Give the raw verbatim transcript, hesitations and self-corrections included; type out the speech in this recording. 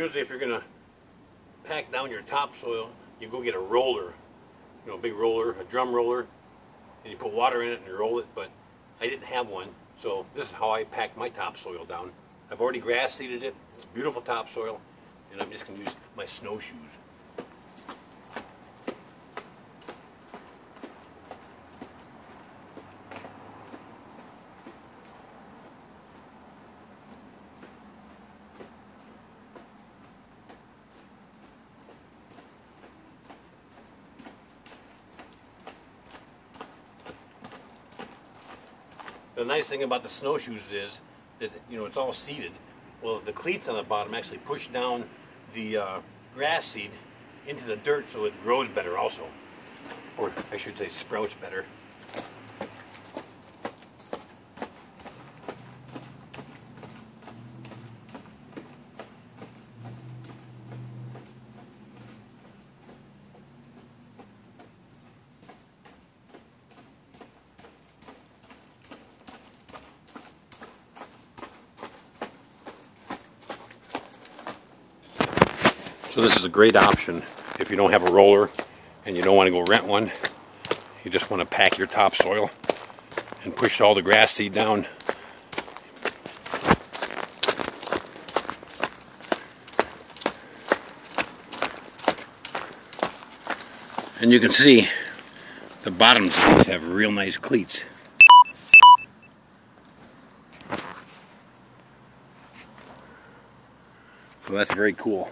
usually if you're going to pack down your topsoil, you go get a roller, you know, a big roller, a drum roller, and you put water in it and you roll it, but I didn't have one, so this is how I pack my topsoil down. I've already grass seeded it, it's beautiful topsoil, and I'm just going to use my snowshoes. The nice thing about the snowshoes is that, you know, it's all seeded. Well, the cleats on the bottom actually push down the uh, grass seed into the dirt so it grows better also. Or I should say sprouts better. So this is a great option if you don't have a roller and you don't want to go rent one. You just want to pack your topsoil and push all the grass seed down. And you can see the bottoms of these have real nice cleats. So that's very cool.